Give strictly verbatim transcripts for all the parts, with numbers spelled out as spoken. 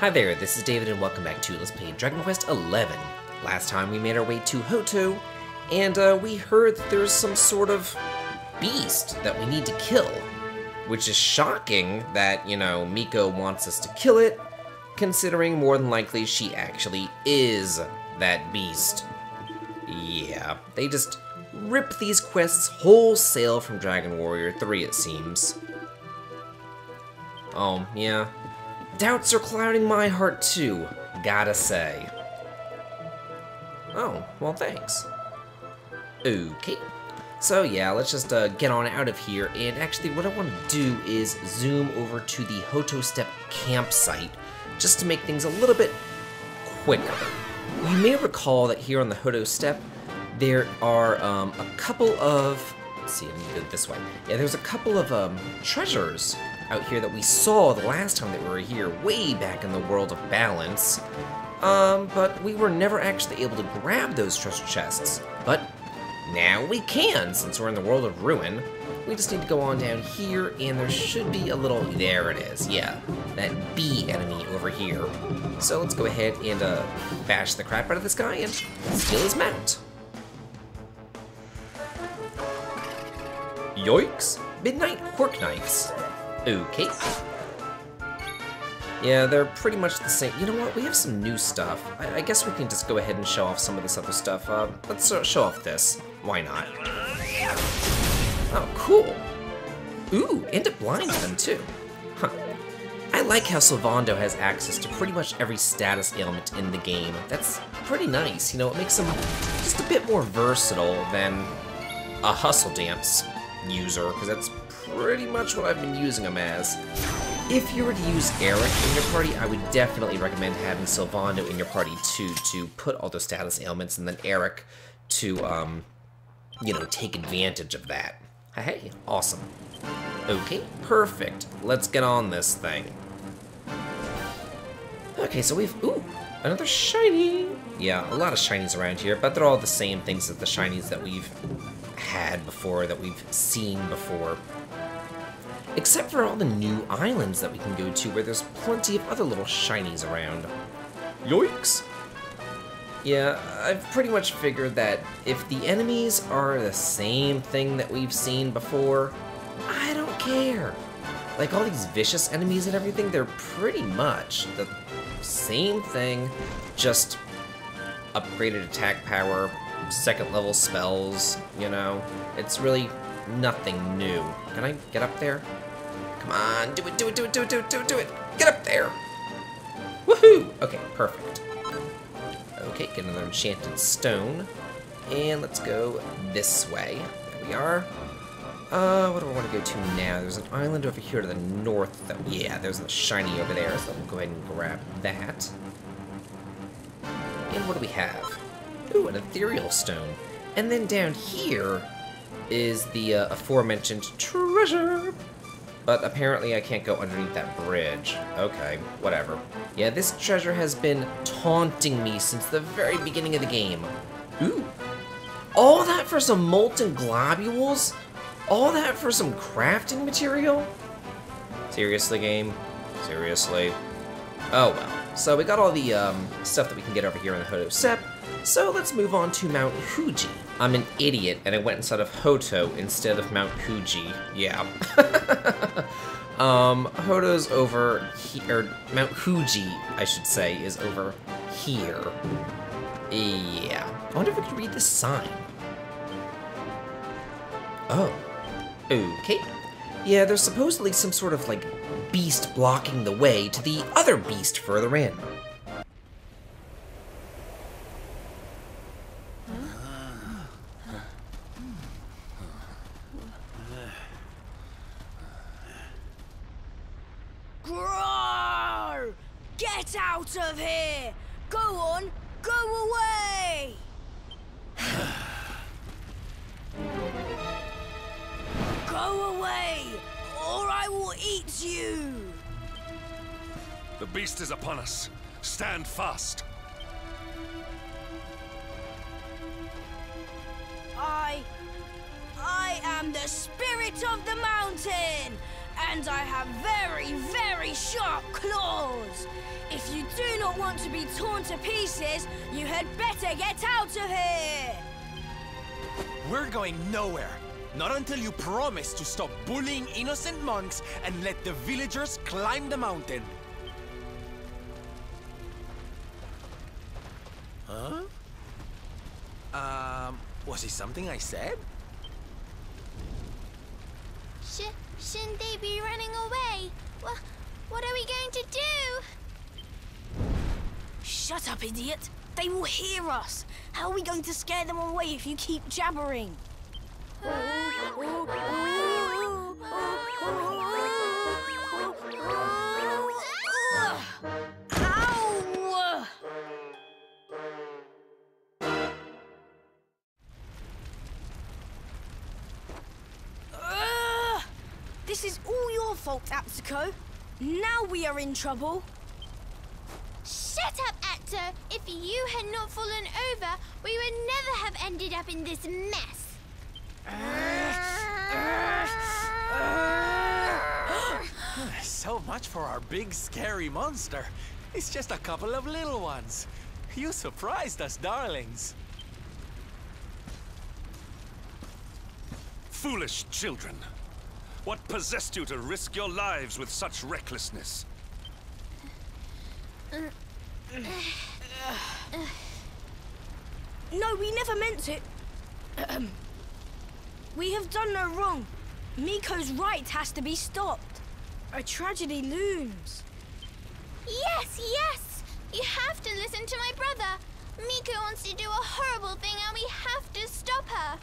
Hi there, this is David and welcome back to Let's Play Dragon Quest eleven. Last time we made our way to Hotto, and uh, we heard that there's some sort of beast that we need to kill. Which is shocking that, you know, Miko wants us to kill it, considering more than likely she actually is that beast. Yeah, they just rip these quests wholesale from Dragon Warrior three, it seems. Oh, yeah. Doubts are clouding my heart too, gotta say. Oh, well thanks. Okay. So yeah, let's just uh, get on out of here, and actually what I want to do is zoom over to the Hotto Steppe campsite, just to make things a little bit quicker. You may recall that here on the Hotto Steppe, there are um, a couple of... Let's see, I need to go this way. Yeah, there's a couple of um, treasures out here that we saw the last time that we were here, way back in the World of Balance. Um, but we were never actually able to grab those treasure chests. But now we can, since we're in the World of Ruin. We just need to go on down here, and there should be a little... There it is, yeah. That bee enemy over here. So let's go ahead and uh, bash the crap out of this guy and steal his mount. Yoinks! Midnight Quirk Knights. Okay. Yeah, they're pretty much the same. You know what? We have some new stuff. I, I guess we can just go ahead and show off some of this other stuff. Uh, let's show off this. Why not? Oh, cool. Ooh, and it blinds them too. Huh. I like how Silvando has access to pretty much every status ailment in the game. That's pretty nice. You know, it makes him just a bit more versatile than a Hustle Dance user, because that's pretty much what I've been using him as. If you were to use Eric in your party, I would definitely recommend having Silvando in your party too, to put all those status ailments, and then Eric to, um, you know, take advantage of that. Hey, awesome. Okay, perfect. Let's get on this thing. Okay, so we've, ooh, another shiny. Yeah, a lot of shinies around here, but they're all the same things as the shinies that we've had before, that we've seen before. Except for all the new islands that we can go to, where there's plenty of other little shinies around. Yoinks! Yeah, I've pretty much figured that if the enemies are the same thing that we've seen before, I don't care. Like, all these vicious enemies and everything, they're pretty much the same thing, just upgraded attack power, second level spells, you know? It's really nothing new. Can I get up there? Come on, do it, do it, do it, do it, do it, do it, do it! Get up there! Woohoo! Okay, perfect. Okay, get another enchanted stone. And let's go this way. There we are. Uh, what do I want to go to now? There's an island over here to the north, though. Yeah, there's a shiny over there, so we'll go ahead and grab that. And what do we have? Ooh, an ethereal stone. And then down here is the uh, aforementioned treasure. But apparently I can't go underneath that bridge. Okay, whatever. Yeah, this treasure has been taunting me since the very beginning of the game. Ooh. All that for some molten globules? All that for some crafting material? Seriously, game? Seriously? Oh well. So we got all the um, stuff that we can get over here in the Hotto Steppe. So let's move on to Mount Huji. I'm an idiot, and I went inside of Hotto instead of Mount Huji. Yeah. um, Hotto's over here, or Mount Huji, I should say, is over here. Yeah. I wonder if we could read this sign. Oh. Okay. Yeah, there's supposedly some sort of, like, beast blocking the way to the other beast further in. Of here! Go on! Go away! Go away, or I will eat you! The beast is upon us. Stand fast. I... I am the spirit of the mountain! And I have very, very sharp claws! If you don't want to be torn to pieces, you had better get out of here! We're going nowhere. Not until you promise to stop bullying innocent monks and let the villagers climb the mountain. Huh? Um, was it something I said? Sh shouldn't they be running away? Wh what are we going to do? Shut up, idiot! They will hear us! How are we going to scare them away if you keep jabbering? Ow! Uh, this is all your fault, Aptico. Now we are in trouble. Shut up, Apto! If you had not fallen over, we would never have ended up in this mess. So much for our big scary monster. It's just a couple of little ones. You surprised us, darlings. Foolish children. What possessed you to risk your lives with such recklessness? No, we never meant it. We have done no wrong. Miko's right has to be stopped. A tragedy looms. Yes, yes! You have to listen to my brother. Miko wants to do a horrible thing and we have to stop her.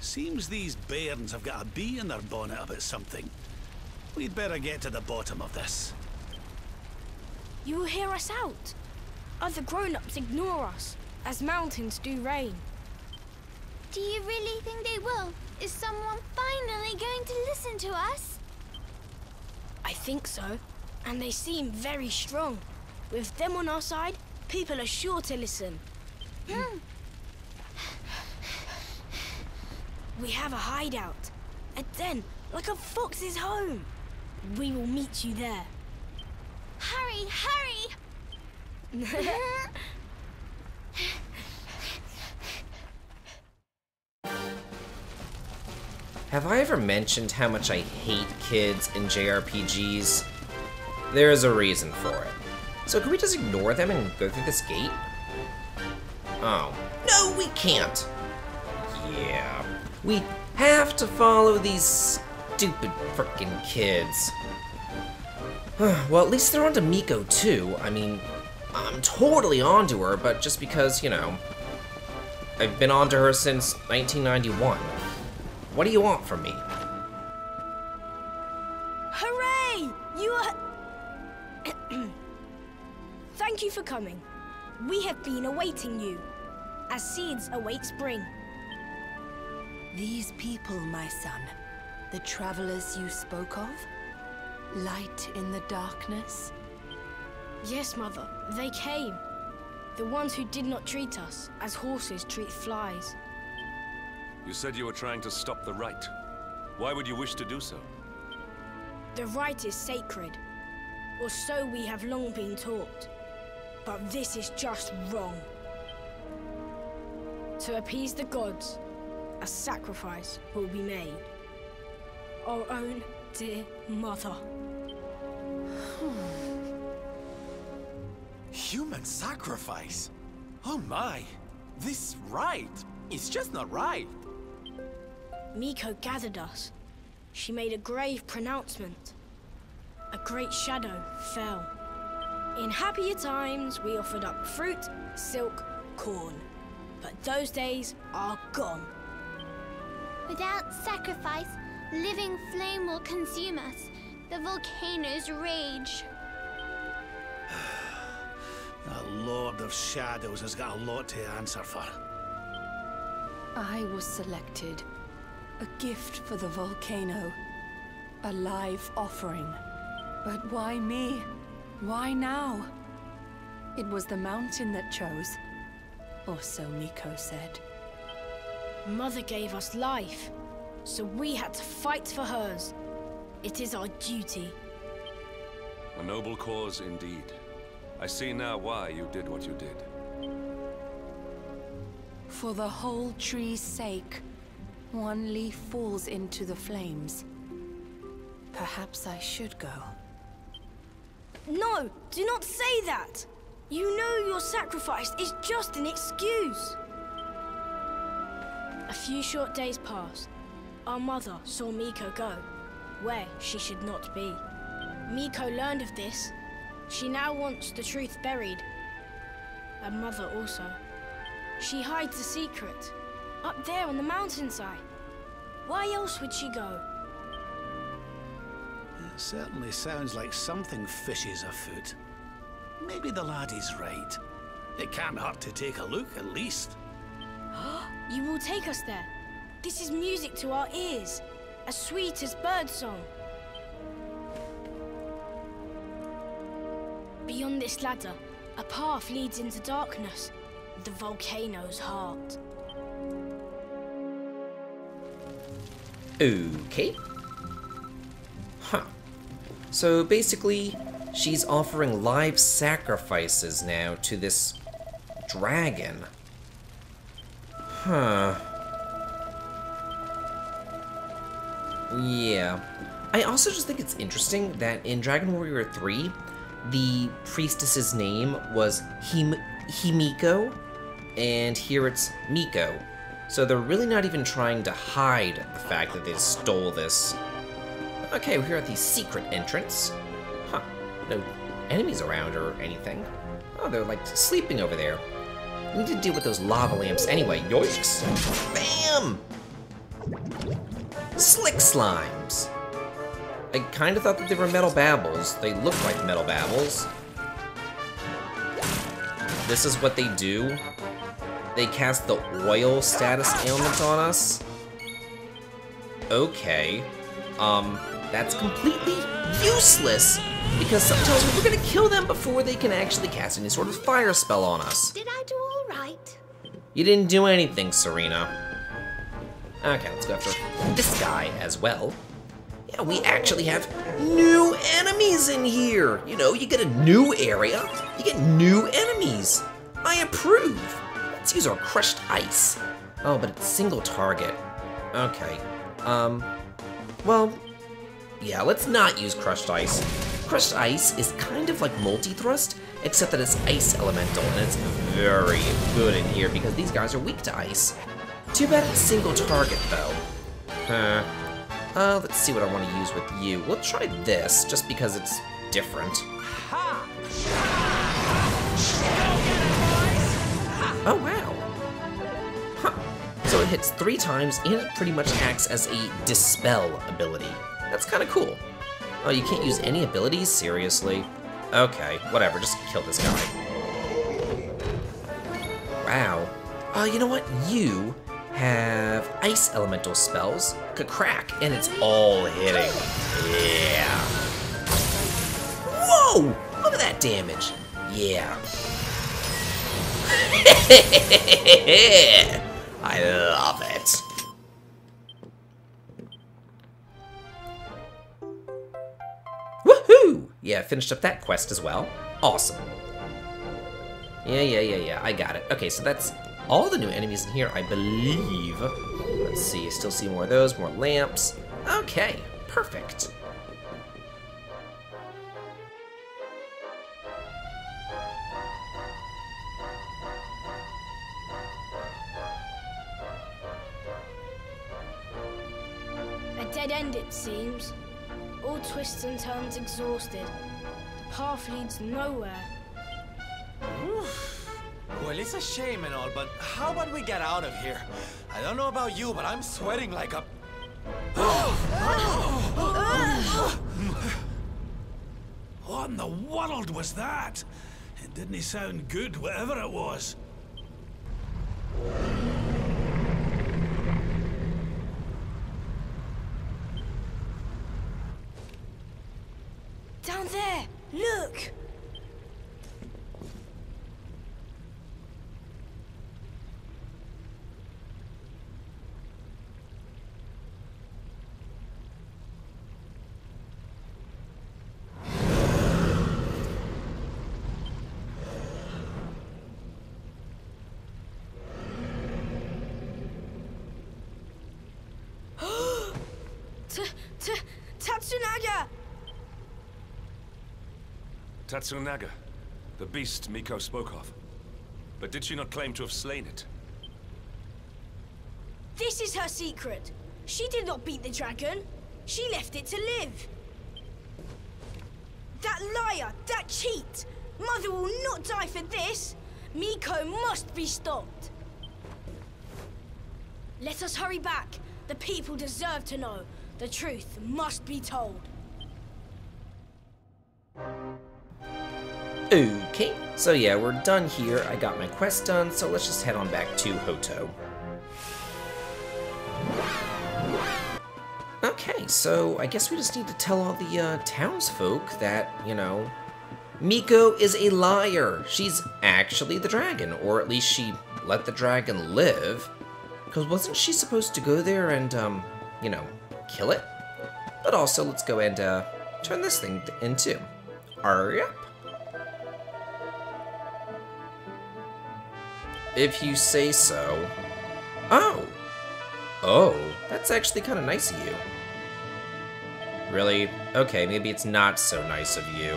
Seems these bairns have got a bee in their bonnet about something. We'd better get to the bottom of this. You will hear us out. Other grown-ups ignore us, as mountains do rain. Do you really think they will? Is someone finally going to listen to us? I think so. And they seem very strong. With them on our side, people are sure to listen. Mm. We have a hideout. A den, like a fox's home. We will meet you there. Hurry, hurry! Have I ever mentioned how much I hate kids in J R P Gs? There's a reason for it. So can we just ignore them and go through this gate? Oh. No, we can't! Yeah. We have to follow these stupid frickin' kids. Well, at least they're onto Miko, too. I mean, I'm totally onto her, but just because, you know, I've been onto her since nineteen ninety-one. What do you want from me? Hooray! You are... Thank you for coming. We have been awaiting you, as seeds await spring. These people, my son, the travelers you spoke of, light in the darkness. Yes, Mother, they came. The ones who did not treat us as horses treat flies. You said you were trying to stop the rite. Why would you wish to do so? The rite is sacred, or so we have long been taught. But this is just wrong. To appease the gods, a sacrifice will be made. Our own dear mother. Human sacrifice? Oh my! This rite is just not right. Miko gathered us. She made a grave pronouncement. A great shadow fell. In happier times, we offered up fruit, silk, corn. But those days are gone. Without sacrifice, living flame will consume us. The volcanoes rage. The Lord of Shadows has got a lot to answer for. I was selected. A gift for the volcano, a live offering. But why me? Why now? It was the mountain that chose, or so Miko said. Mother gave us life, so we had to fight for hers. It is our duty. A noble cause indeed. I see now why you did what you did. For the whole tree's sake, one leaf falls into the flames. Perhaps I should go. No! Do not say that! You know your sacrifice is just an excuse! A few short days passed. Our mother saw Miko go, where she should not be. Miko learned of this. She now wants the truth buried. Her mother also. She hides the secret, up there on the mountainside. Why else would she go? It certainly sounds like something fishy's afoot. Maybe the lad is right. It can't hurt to take a look, at least. You will take us there. This is music to our ears, as sweet as birdsong. Beyond this ladder, a path leads into darkness, the volcano's heart. Okay. Huh. So basically, she's offering live sacrifices now to this dragon. Huh. Yeah. I also just think it's interesting that in Dragon Warrior three, the priestess's name was Him Himiko, and here it's Miko. So they're really not even trying to hide the fact that they stole this. Okay, we're here at the secret entrance. Huh. No enemies around or anything. Oh, they're like sleeping over there. We need to deal with those lava lamps anyway. Yoinks! Bam! Slick slimes! I kind of thought that they were metal babbles. They look like metal babbles. This is what they do. They cast the oil status ailment on us. Okay. Um, that's completely useless, because something tells me we're gonna kill them before they can actually cast any sort of fire spell on us. Did I do all right? You didn't do anything, Serena. Okay, let's go after this guy as well. Yeah, we actually have new enemies in here. You know, you get a new area, you get new enemies. I approve. Let's use our crushed ice. Oh, but it's single target. Okay. Um, well, yeah, let's not use crushed ice. Crushed ice is kind of like multi-thrust, except that it's ice elemental, and it's very good in here because these guys are weak to ice. Too bad it's single target, though. Huh. Uh, let's see what I want to use with you. We'll try this, just because it's different. Oh, wow. Huh. So it hits three times, and it pretty much acts as a dispel ability. That's kind of cool. Oh, you can't use any abilities? Seriously? Okay, whatever, just kill this guy. Wow. Uh, you know what? You have ice elemental spells, could crack, and it's all hitting. Yeah. Whoa! Look at that damage. Yeah. I love it. Woohoo! Yeah, finished up that quest as well. Awesome. Yeah, yeah, yeah, yeah. I got it. Okay, so that's all the new enemies in here, I believe. Let's see, I still see more of those, more lamps. Okay, perfect. A dead end, it seems. All twists and turns exhausted. The path leads nowhere. Oof. Well, it's a shame and all, but how about we get out of here? I don't know about you, but I'm sweating like a... What in the world was that? It didn't sound good, whatever it was. Down there, look! Tatsunaga, the beast Miko spoke of. But did she not claim to have slain it? This is her secret. She did not beat the dragon. She left it to live. That liar, that cheat! Mother will not die for this! Miko must be stopped! Let us hurry back. The people deserve to know. The truth must be told. Okay, so yeah, we're done here. I got my quest done, so let's just head on back to Hotto. Okay, so I guess we just need to tell all the uh, townsfolk that, you know, Miko is a liar. She's actually the dragon, or at least she let the dragon live. Because wasn't she supposed to go there and, um, you know, kill it? But also, let's go and uh, turn this thing in too. Hurry up. If you say so. Oh! Oh, that's actually kind of nice of you. Really? Okay, maybe it's not so nice of you.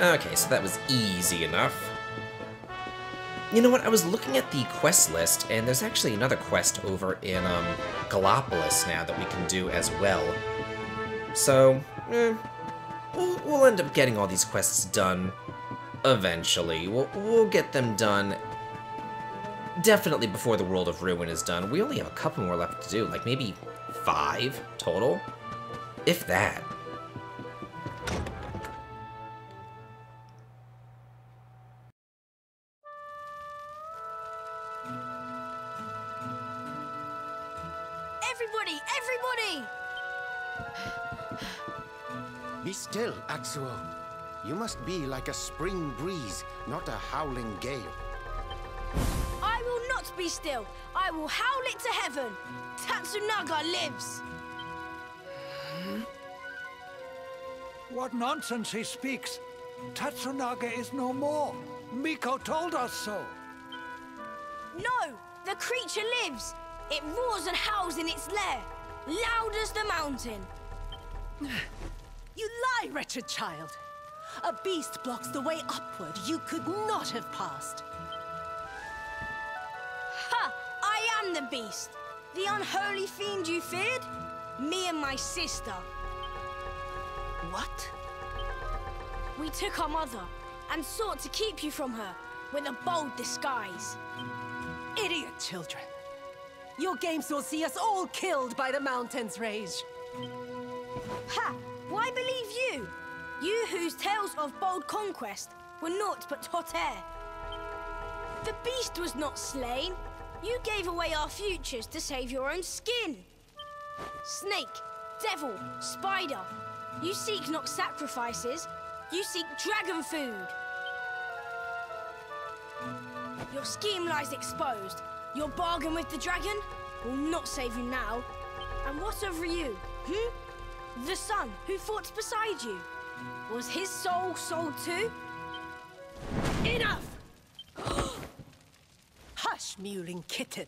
Okay, so that was easy enough. You know what, I was looking at the quest list, and there's actually another quest over in um, Gallopolis now that we can do as well. So, eh, we'll, we'll end up getting all these quests done eventually. We'll, we'll get them done definitely before the World of Ruin is done. We only have a couple more left to do, like maybe five total, if that. Still, Axuo, you must be like a spring breeze, not a howling gale. I will not be still. I will howl it to heaven. Tatsunaga lives. What nonsense he speaks. Tatsunaga is no more. Miko told us so. No, the creature lives. It roars and howls in its lair, loud as the mountain. You lie, wretched child! A beast blocks the way upward you could not have passed. Ha! I am the beast! The unholy fiend you feared? Me and my sister. What? We took our mother and sought to keep you from her with a bold disguise. Idiot children! Your games will see us all killed by the mountain's rage. Ha! Why believe you? You whose tales of bold conquest were naught but hot air. The beast was not slain. You gave away our futures to save your own skin. Snake, devil, spider. You seek not sacrifices. You seek dragon food. Your scheme lies exposed. Your bargain with the dragon will not save you now. And what of Ryu? Hmm? The son who fought beside you. Was his soul sold too? Enough! Hush, mewling kitten.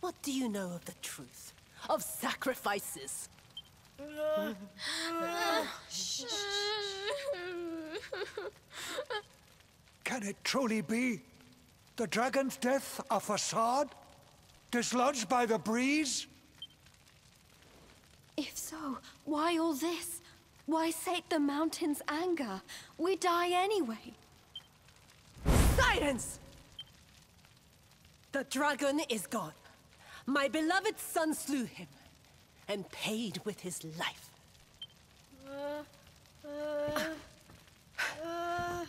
What do you know of the truth? Of sacrifices? Can it truly be? The dragon's death a facade? Dislodged by the breeze? If so, why all this? Why sate the mountain's anger? We die anyway. Silence! The dragon is gone. My beloved son slew him and paid with his life. Uh, uh, uh.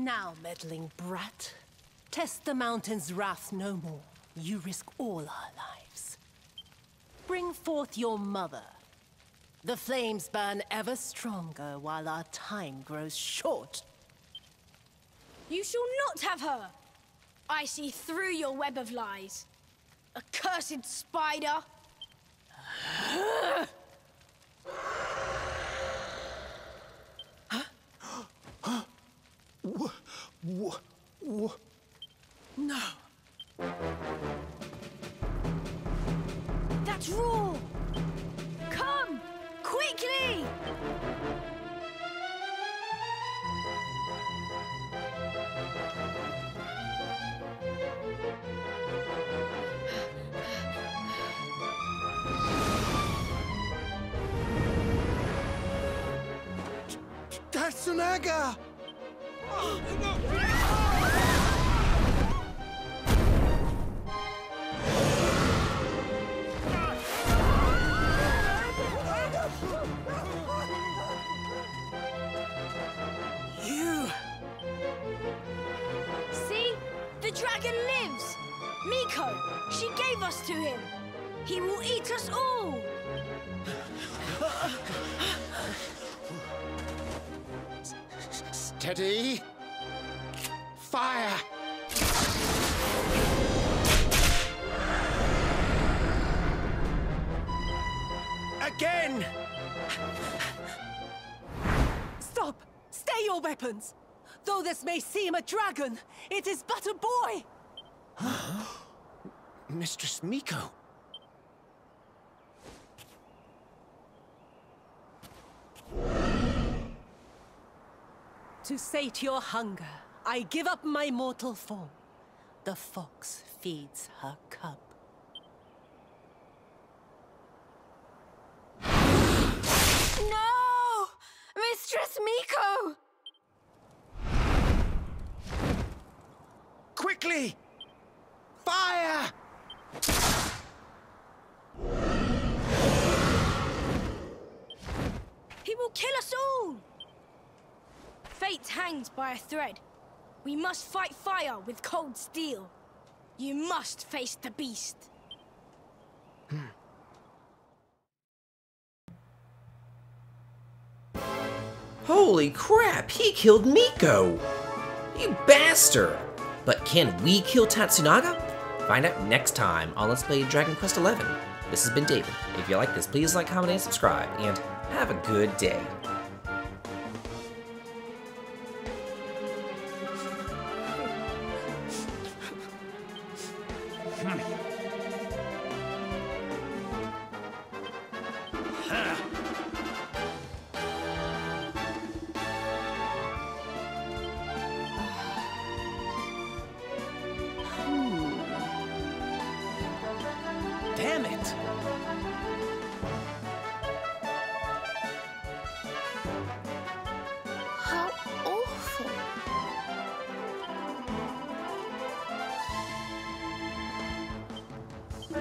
Now, meddling brat, test the mountain's wrath no more. You risk all our lives. Bring forth your mother. The flames burn ever stronger while our time grows short. You shall not have her! I see through your web of lies. Accursed spider! Huh? Tatsunaga! You! See? The dragon lives! Miko! She gave us to him! He will eat us all! Steady! Fire! Again! Stop! Stay your weapons! Though this may seem a dragon, it is but a boy! Mistress Miko! To sate your hunger, I give up my mortal form. The fox feeds her cub. No! Mistress Miko! Quickly! Fire! He will kill us all! Fate hangs by a thread. We must fight fire with cold steel. You must face the beast. Hmm. Holy crap, he killed Miko! You bastard! But can we kill Tatsunaga? Find out next time on Let's Play Dragon Quest eleven. This has been David. If you like this, please like, comment, and subscribe, and have a good day.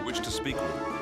Which to speak with.